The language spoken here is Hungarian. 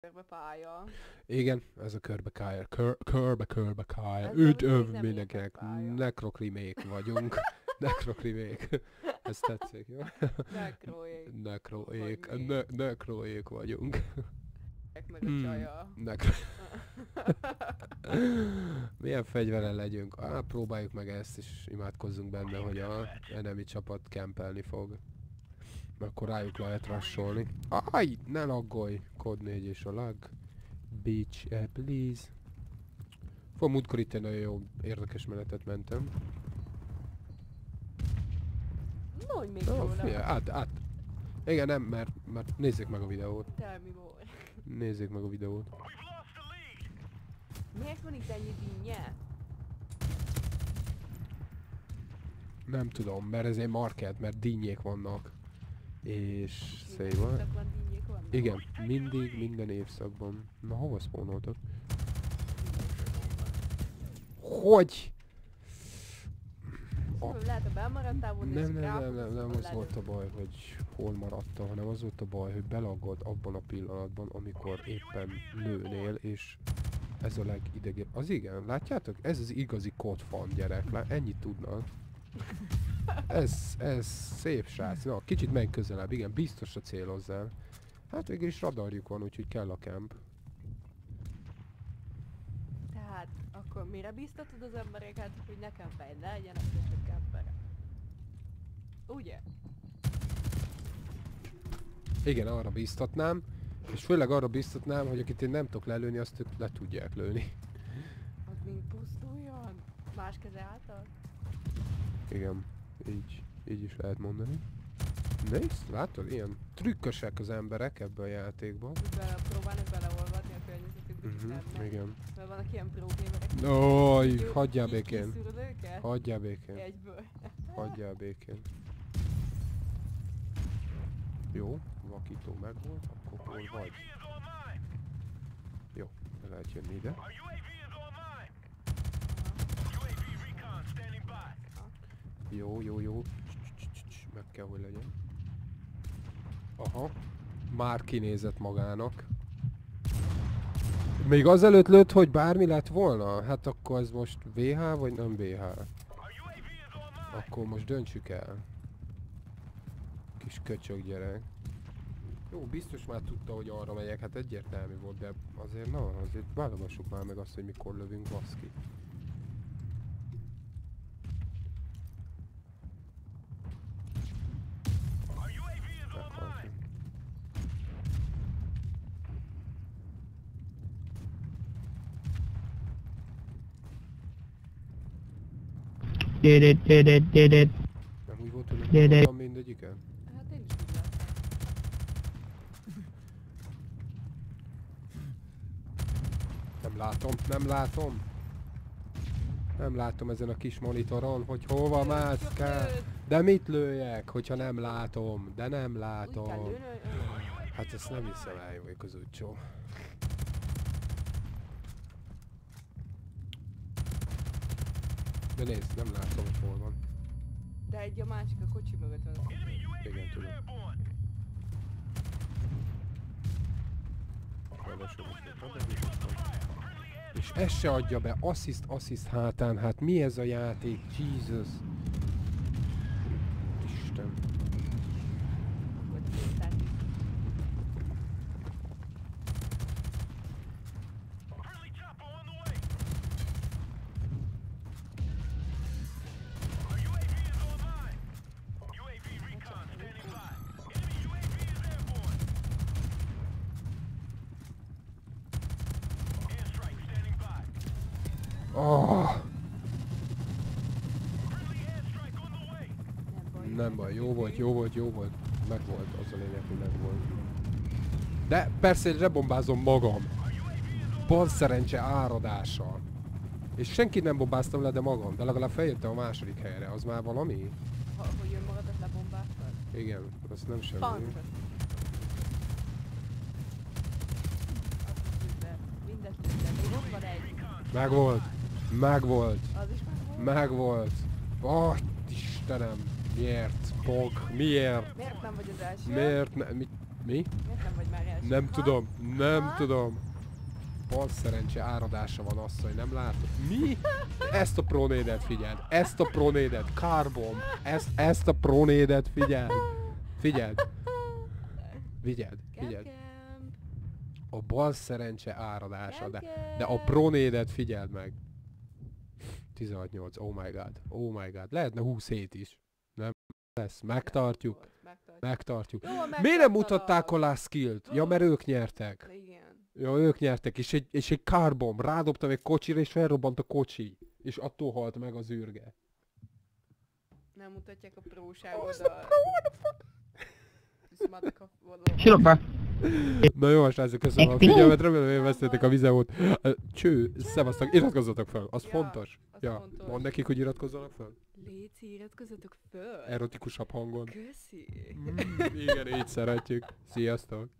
Körbepálya. Igen, ez a körbepálya. Körbepálya. Üdv mindenkinek. Necrok remake vagyunk. Necrok remake. Ez tetszik, jó? Necroék. Necroék. Necroék vagyunk. Meg a csaja. Milyen fegyverrel legyünk? Á, próbáljuk meg ezt, és imádkozzunk benne, hogy a enemi csapat kempelni fog. Akkor rájuk lehet rassolni. Aj, ne laggolj! COD 4 és a lag. Bitch, please. Fog múltkor itt egy nagyon jó érdekes menetet mentem. No, hogy még át. Igen, nem, mert nézzék meg a videót. Nézzék meg a videót. Miért van itt ennyi dinnye? Nem tudom, mert ez egy market, mert dinnyék vannak. És szépen. Igen, mindig, minden évszakban. Na, hova szpónoltak? Hogy? Lehet, ha belmaradtál, nem az volt a baj, hogy hol maradta, hanem az volt a baj, hogy belaggadt abban a pillanatban, amikor éppen lőnél, és ez a legidegébb. Az igen, látjátok? Ez az igazi COD fan, gyerek, ennyit tudnak. Ez szép srác. Na, kicsit menj közelebb, igen, biztosra célozzál. Hát végül is radarjuk van, úgyhogy kell a camp. Tehát, akkor mire biztatod az embereket, hogy ne campelj, ne legyenek köztük camperek? Ugye? Igen, arra biztatnám. És főleg arra biztatnám, hogy akit én nem tudok lelőni, azt ők le tudják lőni. Az mind pusztuljon? Más keze által? Igen, így is lehet mondani. Nézd, látod? Ilyen trükkösek az emberek ebben a játékban. Próbálnak beleolvadni a környezetükbe, igen. Mert vannak ilyen problémák. Ooooooj, hagyjál békén. Hagyjál békén. Egyből. Hagyjál békén. Jó, vakító megvolt, akkor hol vagy? Jó, be lehet jönni ide. Jó. Meg kell, hogy legyen. Aha. Már kinézett magának. Még azelőtt lőtt, hogy bármi lett volna? Hát akkor ez most VH vagy nem VH? Akkor most döntsük el. Kis köcsög gyerek. Jó, biztos már tudta, hogy arra megyek. Hát egyértelmű volt, de azért na, azért válogassuk már meg azt, hogy mikor lövünk, baszki. Did it. Nem úgy volt, hogy nem voltam mindegyiken? Hát én is úgy láttam. Nem látom ezen a kis monitoron, hogy hova mászkál. De mit lőjek, hogyha nem látom? Hát ezt nem hiszem el, hogy az úgy csó. De nézd, nem látom, hogy hol van. De egy a másik a kocsi mögött van. Igen, tudom. És ez se adja be, assist hátán, hát mi ez a játék? Jesus! Isten! Oh. Nem baj, jó volt. Megvolt, az a lényeg, hogy megvolt. De persze, hogy rebombázom magam. Bal szerencse áradással. És senkit nem bombáztam le, de magam. De legalább feljöttem a második helyre, az már valami? Ha, hogy önmagadat lebombáztad? Igen, az nem semmi. Megvolt. Ah, Istenem. Miért? Miért nem vagy az első? Miért nem vagy már első? Nem tudom, nem tudom. Bal szerencse áradása van, asszony, nem látod? Mi? Ezt a pronédet figyeld, ezt a pronédet, Carbomb, ezt a pronédet figyeld. Figyeld. A bal szerencse áradása, de a pronédet figyeld meg. 16-8, oh my god. Lehetne 27 is. Nem lesz, megtartjuk. Jó, miért nem mutatták alá skillt? Ja, mert ők nyertek. Igen. Ja, ők nyertek, és egy Carbomb, rádobtam egy kocsira, és felrobbant a kocsi. És attól halt meg az űrge. Nem mutatják a próságodat. Silopá! Na jó, srácok, köszönöm a figyelmet, remélem élveztétek a videót. Cső, szevasztok, iratkozzatok fel, az fontos. Ja, mondd nekik, hogy iratkozzanak fel. Léci, iratkozzatok fel. Erotikusabb hangon. Köszi. Igen, így szeretjük. Sziasztok.